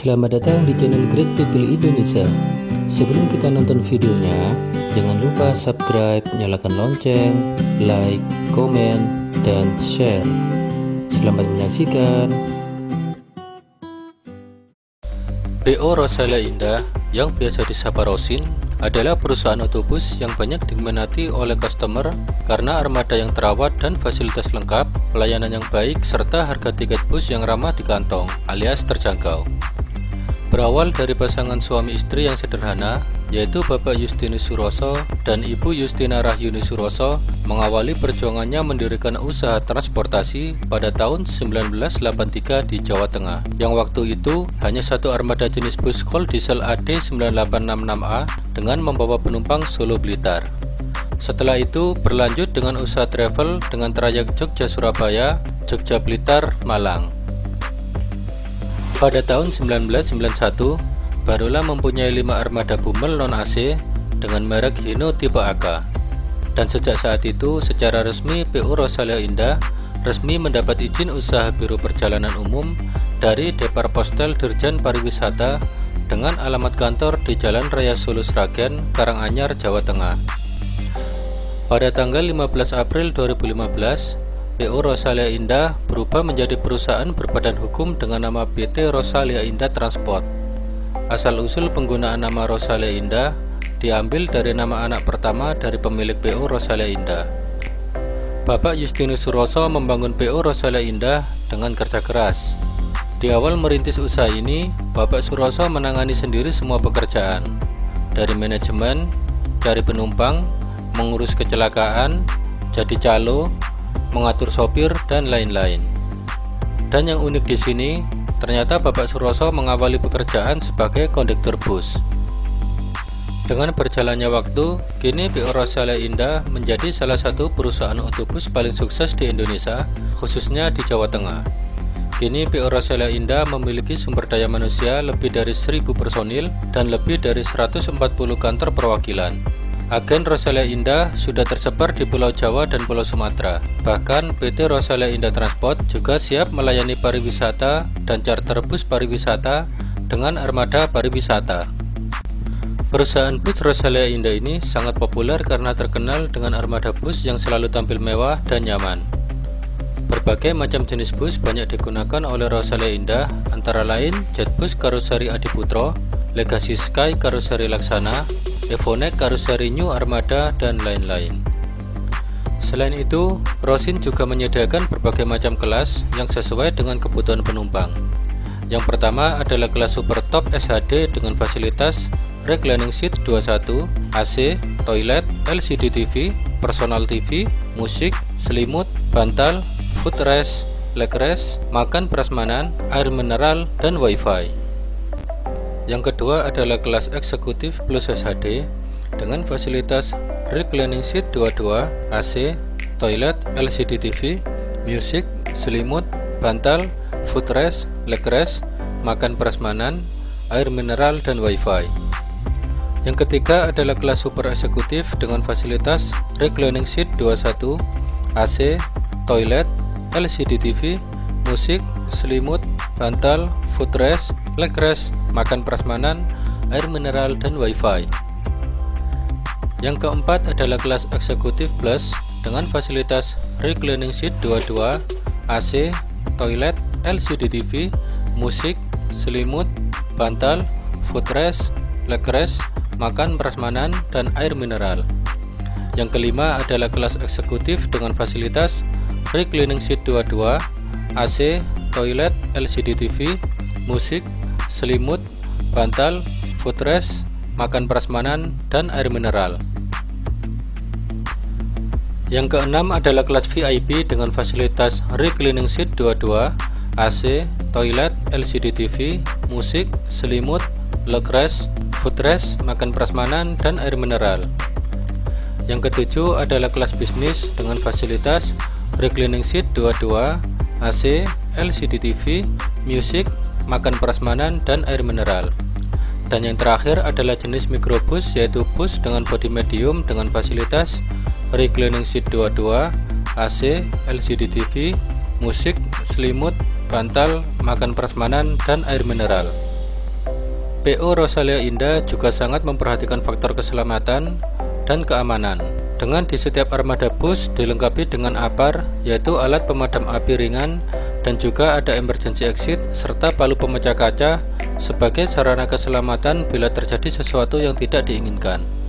Selamat datang di channel Great People Indonesia. Sebelum kita nonton videonya, jangan lupa subscribe, nyalakan lonceng, like, komen, dan share. Selamat menyaksikan. PT Rosalia Indah yang biasa disapa Rosin adalah perusahaan otobus yang banyak diminati oleh customer karena armada yang terawat dan fasilitas lengkap, pelayanan yang baik, serta harga tiket bus yang ramah di kantong alias terjangkau. Berawal dari pasangan suami istri yang sederhana, yaitu Bapak Yustina Suroso dan Ibu Yustina Rahyuni Suroso, mengawali perjuangannya mendirikan usaha transportasi pada tahun 1983 di Jawa Tengah, yang waktu itu hanya satu armada jenis bus kol diesel AD9866A dengan membawa penumpang Solo Blitar. Setelah itu berlanjut dengan usaha travel dengan trayek Jogja Surabaya, Jogja Blitar, Malang. Pada tahun 1991, barulah mempunyai 5 armada bumel non-AC dengan merek Hino tipe AK. Dan sejak saat itu, secara resmi PT Rosalia Indah resmi mendapat izin usaha Biro Perjalanan Umum dari Depar Postel Dirjen Pariwisata dengan alamat kantor di Jalan Raya Solo Sragen, Karanganyar, Jawa Tengah. Pada tanggal 15 April 2015, PT Rosalia Indah berubah menjadi perusahaan berbadan hukum dengan nama PT Rosalia Indah Transport. Asal-usul penggunaan nama Rosalia Indah diambil dari nama anak pertama dari pemilik PT Rosalia Indah. Bapak Yustina Suroso membangun PT Rosalia Indah dengan kerja keras. Di awal merintis usaha ini, Bapak Suroso menangani sendiri semua pekerjaan, dari manajemen, cari penumpang, mengurus kecelakaan, jadi calo, mengatur sopir, dan lain-lain. Dan yang unik di sini, ternyata Bapak Suroso mengawali pekerjaan sebagai kondektur bus. Dengan berjalannya waktu, kini PT Rosalia Indah menjadi salah satu perusahaan otobus paling sukses di Indonesia, khususnya di Jawa Tengah. Kini PT Rosalia Indah memiliki sumber daya manusia lebih dari 1000 personil dan lebih dari 140 kantor perwakilan. Agen Rosalia Indah sudah tersebar di Pulau Jawa dan Pulau Sumatera. Bahkan PT Rosalia Indah Transport juga siap melayani pariwisata dan charter bus pariwisata dengan armada pariwisata. Perusahaan bus Rosalia Indah ini sangat populer karena terkenal dengan armada bus yang selalu tampil mewah dan nyaman. Berbagai macam jenis bus banyak digunakan oleh Rosalia Indah, antara lain Jetbus Karuseri Adiputro, Legacy Sky Karuseri Laksana, Evonik Karuseri New Armada, dan lain-lain. Selain itu, Rosin juga menyediakan berbagai macam kelas yang sesuai dengan kebutuhan penumpang. Yang pertama adalah kelas Super Top SHD dengan fasilitas reclining seat 21, AC, toilet, LCD TV, personal TV, musik, selimut, bantal, footrest, legrest, makan prasmanan, air mineral, dan wifi. Yang kedua adalah kelas eksekutif plus SHD dengan fasilitas reclining seat 22, AC, toilet, LCD TV, musik, selimut, bantal, footrest, legrest, makan prasmanan, air mineral, dan wifi. Yang ketiga adalah kelas super eksekutif dengan fasilitas reclining seat 21, AC, toilet, LCD TV, musik, selimut, bantal, footrest, legrest, makan prasmanan, air mineral, dan wifi. Yang keempat adalah kelas eksekutif plus dengan fasilitas reclining seat 22, AC, toilet, LCD TV, musik, selimut, bantal, footrest, legrest, makan prasmanan, dan air mineral. Yang kelima adalah kelas eksekutif dengan fasilitas reclining seat 22, AC, toilet, LCD TV, musik, selimut, bantal, footrest, makan prasmanan, dan air mineral. Yang keenam adalah kelas VIP dengan fasilitas reclining seat 22, AC, toilet, LCD TV, musik, selimut, legrest, footrest, makan prasmanan, dan air mineral. Yang ketujuh adalah kelas bisnis dengan fasilitas reclining seat 22, AC, LCD TV, musik, makan prasmanan, dan air mineral. Dan yang terakhir adalah jenis mikrobus, yaitu bus dengan bodi medium dengan fasilitas reclining seat 22, AC, LCD TV, musik, selimut, bantal, makan prasmanan, dan air mineral. PO Rosalia Indah juga sangat memperhatikan faktor keselamatan dan keamanan, dengan di setiap armada bus dilengkapi dengan APAR, yaitu alat pemadam api ringan, dan juga ada emergency exit serta palu pemecah kaca sebagai sarana keselamatan bila terjadi sesuatu yang tidak diinginkan.